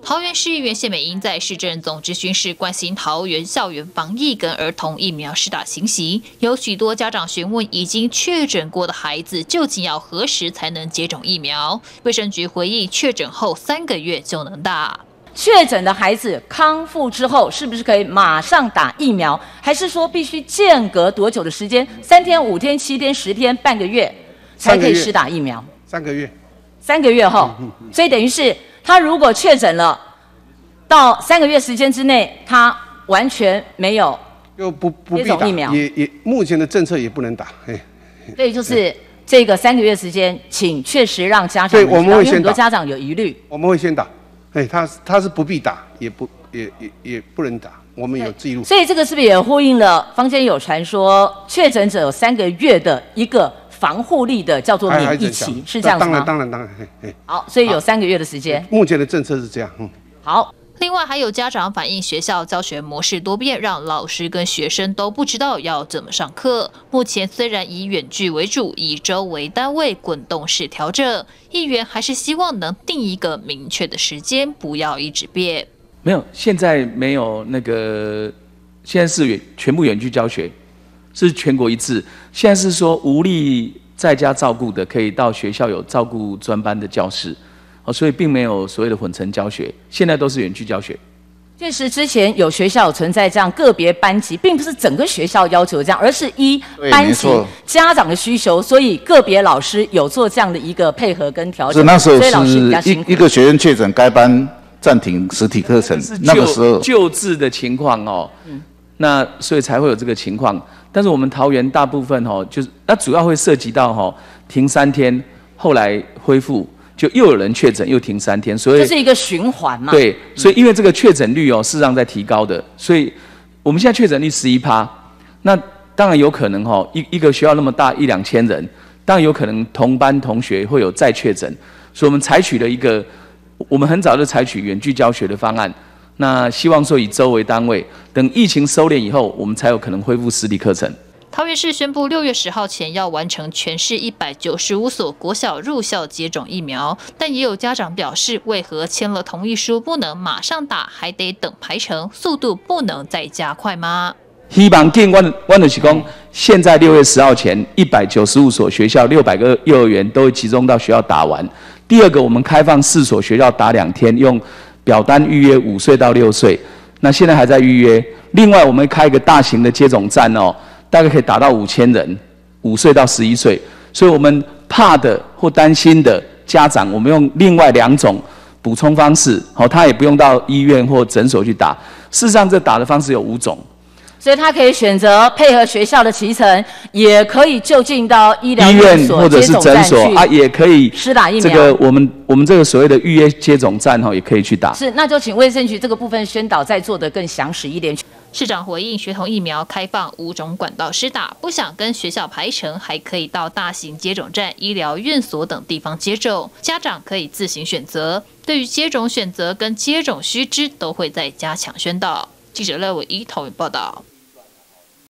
桃园市议员谢美英在市政总质询室关心桃园校园防疫跟儿童疫苗施打情形，有许多家长询问已经确诊过的孩子究竟要何时才能接种疫苗。卫生局回应，确诊后3个月就能打。 确诊的孩子康复之后，是不是可以马上打疫苗？还是说必须间隔多久的时间？3天、5天、7天、10天、半个月才可以施打疫苗？3个月。3个月后，所以等于是他如果确诊了，到3个月时间之内，他完全没有又不必打疫苗，也目前的政策也不能打。所以就是这个3个月时间，请确实让家长，因为很多家长有疑虑，我们会先打。 哎，他是不必打，也不能打，我们有记录。所以这个是不是也呼应了坊间有传说，确诊者有3个月的一个防护力的叫做免疫期，是这样子吗？当然。好，所以有3个月的时间。目前的政策是这样。好。 另外还有家长反映，学校教学模式多变，让老师跟学生都不知道要怎么上课。目前虽然以远距为主，以周为单位滚动式调整，议员还是希望能定一个明确的时间，不要一直变。没有，现在没有那个，现在是全部远距教学，是全国一致。现在是说无力在家照顾的，可以到学校有照顾专班的教室。 所以并没有所谓的混成教学，现在都是远距教学。确实，之前有学校存在这样个别班级，并不是整个学校要求这样，而是依班级家长的需求，所以个别老师有做这样的一个配合跟调整。那时候是一个学生确诊，该班暂停实体课程，那个时候救治的情况哦，那所以才会有这个情况。但是我们桃园大部分哦，就是那主要会涉及到停3天，后来恢复。 就又有人确诊，又停3天，所以这是一个循环嘛。对，所以因为这个确诊率事实上在提高的，所以我们现在确诊率11%，那当然有可能一个学校那么大1、2千人，当然有可能同班同学会有再确诊，所以我们采取了一个，我们很早就采取远距教学的方案，那希望说以周为单位，等疫情收敛以后，我们才有可能恢复实体课程。 桃园市宣布6月10号前要完成全市195所国小入校接种疫苗，但也有家长表示，为何签了同意书不能马上打，还得等排程，速度不能再加快吗？希望尽我就是讲，现在6月10号前，195所学校600个幼儿园都会集中到学校打完。第二个，我们开放4所学校打2天，用表单预约5岁到6岁，那现在还在预约。另外，我们开一个大型的接种站哦。 大概可以达到5000人，5岁到11岁，所以我们怕的或担心的家长，我们用另外2种补充方式，他也不用到医院或诊所去打。事实上，这打的方式有5种，所以他可以选择配合学校的期程，也可以就近到医院或者是诊所啊，也可以施打疫苗。这个我们这个所谓的预约接种站也可以去打。是，那就请卫生局这个部分宣导再做得更详实一点。 市长回应，学童疫苗开放5种管道施打，不想跟学校排程，还可以到大型接种站、医疗院所等地方接种，家长可以自行选择。对于接种选择跟接种须知，都会再加强宣导。记者赖伟仪，桃园报道。